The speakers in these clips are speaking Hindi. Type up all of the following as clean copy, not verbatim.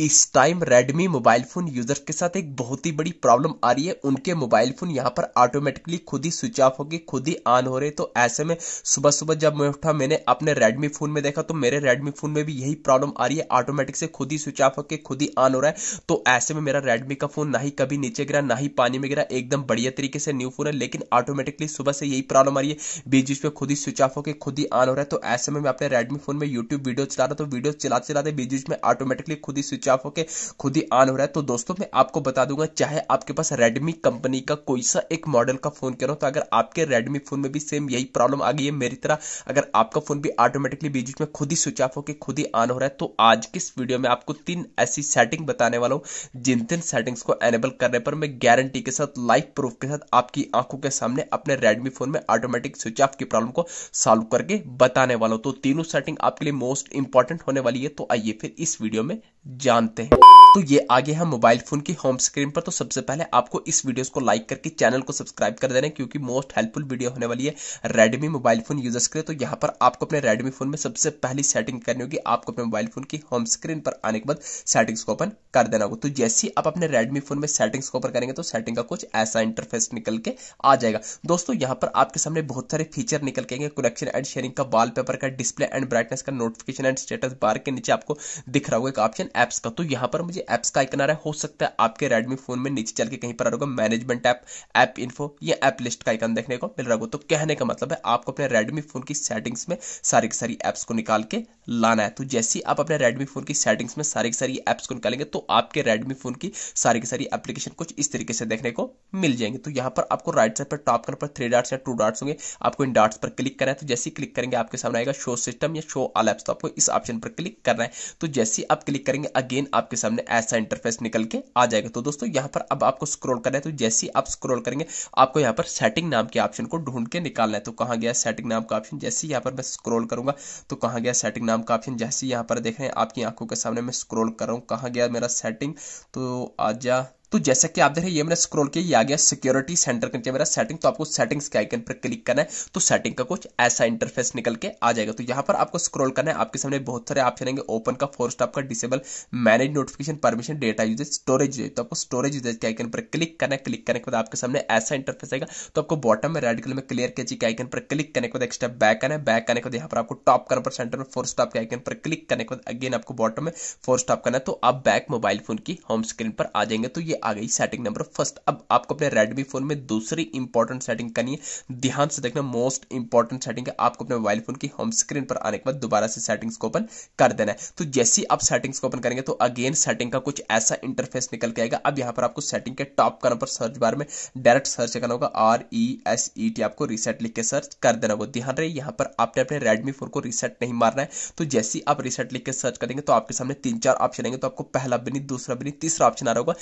इस time Redmi mobile phone users के साथ एक बहुत ही बड़ी प्रॉब्लम आ रही है। उनके मोबाइल फ़ोन यहाँ पर ऑटोमेटिकली खुद ही स्विच ऑफ हो गए, खुद ही ऑन हो रहे। तो ऐसे में सुबह सुबह जब मैं उठा, मैंने अपने रेडमी फ़ोन में देखा तो मेरे रेडमी फ़ोन में भी यही प्रॉब्लम आ रही है, ऑटोमेटिक से खुद ही स्विच ऑफ होकर खुद ही ऑन हो रहा है। तो ऐसे में मेरा रेडमी का फ़ोन ना ही कभी नीचे गिरा, ना ही पानी में गिरा, एकदम बढ़िया तरीके से न्यू फ़ोन है, लेकिन ऑटोमेटिकली सुबह से यही प्रॉब्लम आ रही है, बीच बीच में खुद ही स्विच ऑफ होकर खुद ही ऑन हो रहा है। तो ऐसे में मैं अपने रेडमी फ़ोन में यूट्यूब वीडियो चला रहा, तो वीडियो चलाते चलाते बीच बीच में ऑटोमेटिकली खुद ही स्विच ऑफ होकर खुद ही ऑन हो रहा है। तो दोस्तों मैं आपको बता दूंगा, चाहे आपके पास रेडमी कंपनी का कोई सा एक मॉडल का फोन करो, तो अगर आपके रेडमी फोन में भी सेम यही प्रॉब्लम आ गई है मेरी तरह, अगर आपका फोन भी ऑटोमेटिकली बीच बीच में खुद ही स्विच ऑफ होकर खुद ही ऑन हो रहा है, तो आज की इस वीडियो में आपको 3 ऐसी सेटिंग बताने वाला हूं, जिन 3 सेटिंग्स को एनेबल करने पर मैं गारंटी के साथ, लाइव प्रूफ के साथ आपकी आंखों के सामने अपने रेडमी फोन में ऑटोमेटिक स्विच ऑफ की प्रॉब्लम को सॉल्व करके बताने वाला हूं। तो तीनों सेटिंग आपके लिए मोस्ट इंपॉर्टेंट होने वाली है, तो आइए फिर इस वीडियो में जानते हैं। तो ये आगे हम मोबाइल फोन की होम स्क्रीन पर। तो सबसे पहले आपको इस वीडियो को लाइक करके चैनल को सब्सक्राइब कर देना, क्योंकि मोस्ट हेल्पफुल वीडियो होने वाली है रेडमी मोबाइल फोन यूजर्स के लिए। तो यहाँ पर आपको अपने रेडमी फोन में सबसे पहली सेटिंग करनी होगी, आपको अपने मोबाइल फोन की होम स्क्रीन पर आने के बाद सेटिंग्स को ओपन कर देना होगा। तो जैसे ही आप अपने रेडमी फोन में सेटिंग्स को ओपन करेंगे तो सेटिंग का कुछ ऐसा इंटरफेस निकल के आ जाएगा। दोस्तों यहाँ पर आपके सामने बहुत सारे फीचर निकल के आएंगे, कनेक्शन एंड शेयरिंग का, वॉलपेपर का, डिस्प्ले एंड ब्राइटनेस का, नोटिफिकेशन एंड स्टेटस बार के नीचे आपको दिख रहा होगा एक ऑप्शन एप्स का। तो यहाँ पर मुझे एप्स का आइकन आ रहा है, हो सकता है आपके रेडमी फोन में नीचे चल के कहीं पर आ रहा होगा मैनेजमेंट ऐप, ऐप इन्फो या ऐप लिस्ट का आइकन देखने को मिल रहा होगा। तो कहने का मतलब है आपको अपने रेडमी फोन की सेटिंग्स में सारी की सारी ऐप्स को निकाल के लाना है। तो जैसे ही आप अपने रेडमी फोन की सेटिंग्स में सारी की सारी ऐप्स को निकालेंगे तो आपके रेडमी फोन की सारी एप्लीकेशन कुछ इस तरीके से देखने को मिल जाएंगे। तो यहाँ पर आपको राइट साइड पर टॉप कॉर्नर पर 3 डॉट्स या 2 डॉट्स होंगे, आपको इन डॉट्स पर क्लिक करना है। तो जैसे ही क्लिक करेंगे आपके सामने आएगा शो सिस्टम या शो ऑल ऐप्स, तो आपको इस ऑप्शन पर क्लिक करना है। तो जैसे ही आप क्लिक करेंगे अगेन आपके सामने ऐसा इंटरफेस निकल के आ जाएगा। तो दोस्तों यहाँ पर अब आपको स्क्रॉल करना है। तो जैसे ही आप स्क्रॉल करेंगे आपको यहाँ पर सेटिंग नाम के ऑप्शन को ढूंढ के निकालना है। तो कहाँ गया सेटिंग नाम का ऑप्शन? जैसे ही यहाँ पर मैं स्क्रॉल करूंगा तो कहाँ गया सेटिंग नाम का ऑप्शन? जैसे यहाँ पर देख रहे हैं आपकी आंखों के सामने मैं स्क्रॉल कर रहा हूँ, कहाँ गया मेरा सेटिंग? तो आजा, तो जैसा कि आप देख रहे हैं ये मैंने स्क्रॉल किया, ये आ गया सिक्योरिटी सेंटर के नीचे मेरा सेटिंग। तो आपको सेटिंग्स के आइकन पर क्लिक करना है, तो सेटिंग का कुछ ऐसा इंटरफेस निकल के आ जाएगा। तो यहाँ पर आपको स्क्रॉल करना है, आपके सामने बहुत सारे ऑप्शन आएंगे, ओपन का, फोर्स टॉप का, disable, manage notification, permission, data usage, storage usage. तो आपको स्टोरेज यूजेज के आइकन पर क्लिक करना है, क्लिक करने के बाद आपके सामने ऐसा इंटरफेस आएगा। तो आपको बॉटम में रेड कलर में क्लियर कैची के आइकन पर क्लिक करने के बाद एक स्टेप बैक आना है, बैक आने के बाद यहाँ पर आपको टॉप कॉर्नर पर सेंटर में फोर्स टॉप के आइकन पर क्लिक करने के बाद अगेन आपको बॉटम में फोर्स टॉप करना है। तो आप बैक मोबाइल फोन की होम स्क्रीन पर आ जाएंगे। तो आ गई सेटिंग नंबर फर्स्ट। अब आपको अपने रेडमी फोन में दूसरी इंपॉर्टेंट सेटिंग करनी है, ध्यान से देखना, मोस्ट इंपॉर्टेंट सेटिंग है। आपको अपने मोबाइल फोन की होम स्क्रीन पर आने के बाद दोबारा से सेटिंग्स को ओपन कर देना है। तो जैसे ही आप सेटिंग्स को ओपन करेंगे तो अगेन सेटिंग का कुछ ऐसा इंटरफेस निकल के आएगा। अब यहाँ पर आपको सेटिंग के टॉप कॉर्नर पर सर्च बार में डायरेक्ट सर्च करना होगा, RESET, आपको रीसेट लिख के सर्च कर देना होगा। ध्यान रहे यहाँ पर आपने अपने रेडमी फोन को रीसेट नहीं मारना है। तो जैसे ही आप रीसेट लिख के सर्च करेंगे तो आपके सामने 3-4 ऑप्शन आएंगे। तो आपको पहला भी नहीं, दूसरा भी नहीं, तीसरा ऑप्शन आ रहा होगा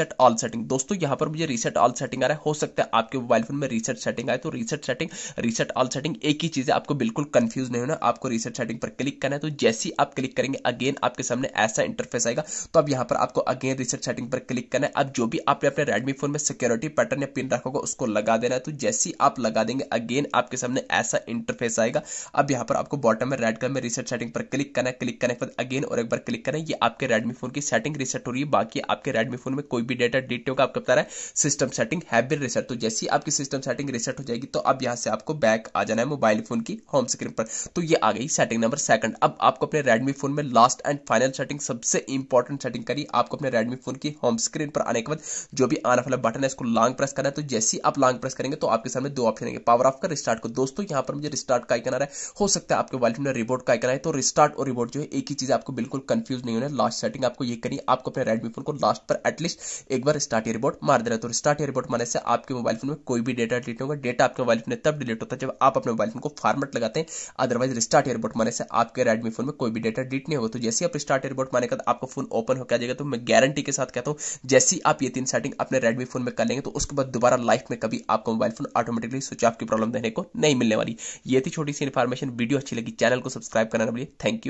रीसेट ऑल सेटिंग। दोस्तों यहाँ पर मुझे रीसेट ऑल सेटिंग आ रहा है, हो सकता है आपके मोबाइल फोन में रीसेट सेटिंग आए। तो reset setting, reset all setting एक ही चीज है, आपको बिल्कुल कंफ्यूज नहीं होना। आपको रीसेट सेटिंग पर क्लिक करना है। तो जैसे ही आप क्लिक करेंगे अगेन आपके सामने ऐसा इंटरफेस आएगा। तो अब यहाँ पर आपको अगेन रीसेट सेटिंग पर क्लिक करना है। अब जो भी आपने अपने रेडमी फोन में सिक्योरिटी पैटर्न या पिन रखा होगा उसको लगा देना है। तो जैसे ही आप लगा देंगे अगेन आपके सामने ऐसा इंटरफेस आएगा। अब यहाँ पर आपको बॉटम में रेड कलर में रीसेट सेटिंग पर क्लिक करना है, क्लिक करने के बाद अगेन और एक बार क्लिक करना है। ये आपके रेडमी फोन की सेटिंग रीसेट हो रही है, बाकी आपके रेडमी फोन में कोई भी डेटा डिलीट होगा। आपको बता रहा है system setting have been reset. तो जैसे ही आपकी सिस्टम सेटिंग रीसेट हो जाएगी तो अब यहां से आपको बैक आ जाना है मोबाइल फोन की होम स्क्रीन पर। तो ये आ गई सेटिंग नंबर सेकंड। अब आपको अपने रेडमी फोन में लास्ट एंड फाइनल सेटिंग, सबसे इंपॉर्टेंट सेटिंग करी। आपको अपने रेडमी फोन की होम स्क्रीन पर आने के बाद जो भी आने वाला बटन है इसको लॉन्ग प्रेस करना है। तो जैसे ही आप लॉन्ग प्रेस करेंगे तो आपके सामने 2 ऑप्शन आएंगे, पावर ऑफ का, रिस्टार्ट को। दोस्तों यहाँ पर मुझे रिस्टार्ट का आइकन आ रहा है, हो सकता है आपके मोबाइल फोन में रिबोट का आइकन है। तो रिस्टार्ट और रिबोट जो है एक ही चीज, आपको बिल्कुल कंफ्यूज नहीं होना। लास्ट सेटिंग आपको ये करनी है, आपको अपने रेडमी फोन को लास्ट पर एटलीस्ट एक बार स्टार्ट या रिबोट मार दे रहा है। तो स्टार्ट या रिबोट मारने से आपके मोबाइल फोन में कोई भी डेटा डिलीट होगा। डेटा आपके मोबाइल फोन में तब डिलीट होता है जब आप अपने मोबाइल फोन को फॉर्मेट लगाते हैं, अदरवाइज रिस्टार्ट या रिबोट मारने से आपके रेडमी फोन में कोई भी डेटा डिलीट नहीं होगा। तो जैसे आप स्टार्ट या रिबोट मारने के बाद आपका फोन ओपन होकर आ जाएगा। तो मैं गारंटी के साथ कहता हूँ जैसे ही आप ये 3 सेटिंग अपने रेडमी फोन में कर लेंगे तो उसके बाद दोबारा लाइफ में कभी आपको mobile phone automatically switch off की प्रॉब्लम देने को नहीं मिलने वाली। ये थी छोटी सी इन्फॉर्मेशन, वीडियो अच्छी लगी चैनल को सब्सक्राइब करना ना भूलिए। Thank you.